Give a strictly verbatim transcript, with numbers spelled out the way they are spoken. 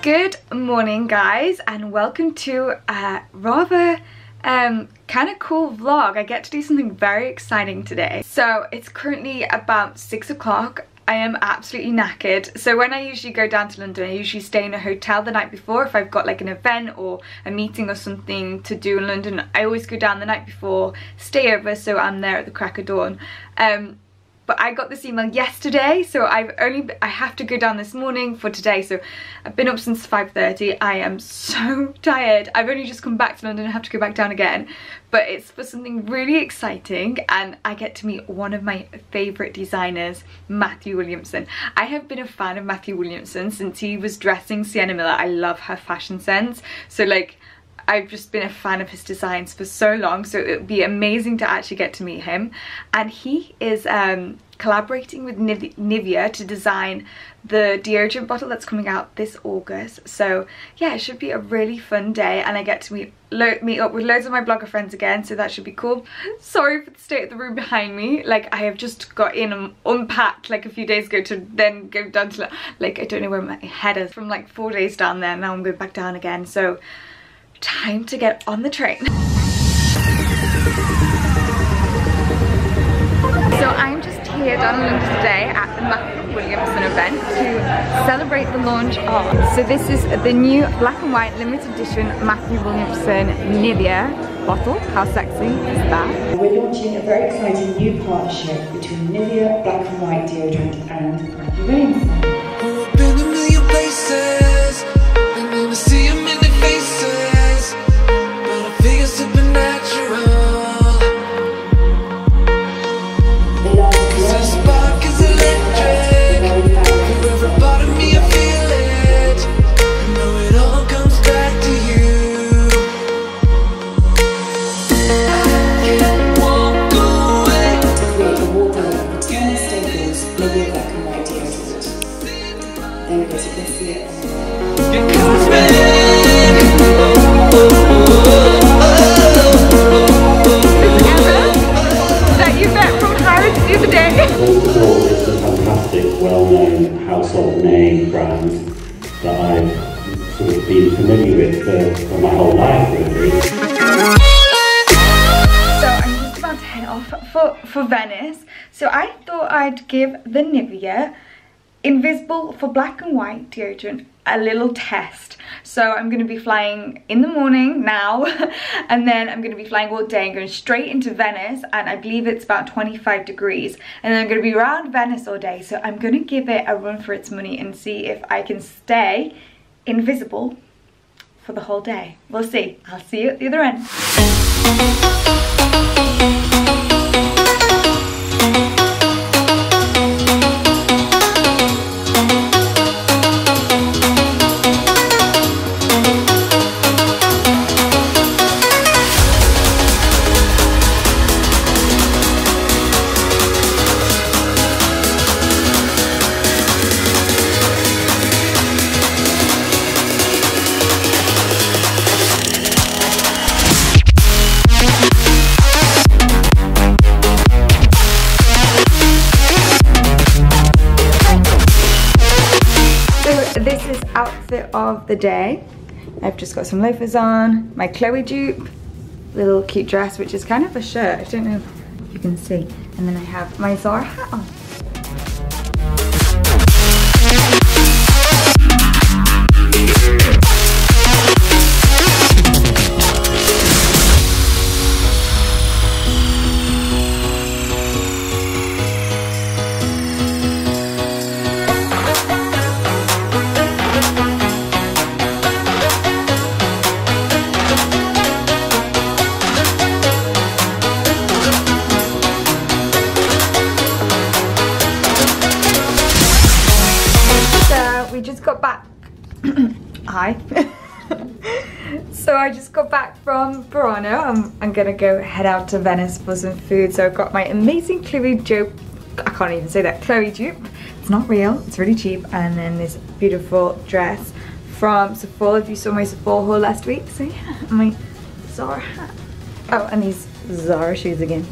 Good morning guys, and welcome to a rather um, kind of cool vlog. I get to do something very exciting today. So it's currently about six o'clock. I am absolutely knackered. So when I usually go down to London, I usually stay in a hotel the night before. If I've got like an event or a meeting or something to do in London, I always go down the night before, stay over, so I'm there at the crack of dawn. Um, But I got this email yesterday, so I've only I have to go down this morning for today. So I've been up since five thirty. I am so tired. I've only just come back to London. I have to go back down again. But it's for something really exciting, and I get to meet one of my favourite designers, Matthew Williamson. I have been a fan of Matthew Williamson since he was dressing Sienna Miller. I love her fashion sense. So like, I've just been a fan of his designs for so long, so it would be amazing to actually get to meet him. And he is um, collaborating with Nivea to design the deodorant bottle that's coming out this August. So yeah, it should be a really fun day, and I get to meet, lo meet up with loads of my blogger friends again, so that should be cool. Sorry for the state of the room behind me. Like, I have just got in and unpacked like a few days ago to then go down to, like, I don't know where my head is. From like four days down there, now I'm going back down again, so time to get on the train. So I'm just here down in London today at the Matthew Williamson event to celebrate the launch of. So this is the new black and white limited edition Matthew Williamson Nivea bottle. How sexy is that? We're launching a very exciting new partnership between Nivea black and white deodorant and Matthew Williamson. Been a million places, and then I see a million faces. For Venice, so I thought I'd give the Nivea Invisible for black and white deodorant a little test. So I'm going to be flying in the morning now, and then I'm going to be flying all day and going straight into Venice, and I believe it's about twenty-five degrees, and then I'm going to be around Venice all day, so I'm going to give it a run for its money and see if I can stay invisible for the whole day. We'll see. I'll see you at the other end. Outfit of the day. I've just got some loafers on, my Chloe dupe, little cute dress, which is kind of a shirt. I don't know if you can see. And then I have my Zara hat on. So I just got back from Burano. I'm, I'm gonna go head out to Venice for some food. So I've got my amazing Chloe dupe, I can't even say that, Chloe dupe. It's not real, it's really cheap. And then this beautiful dress from Sephora, if you saw my Sephora haul last week, so yeah, my Zara hat. Oh, and these Zara shoes again.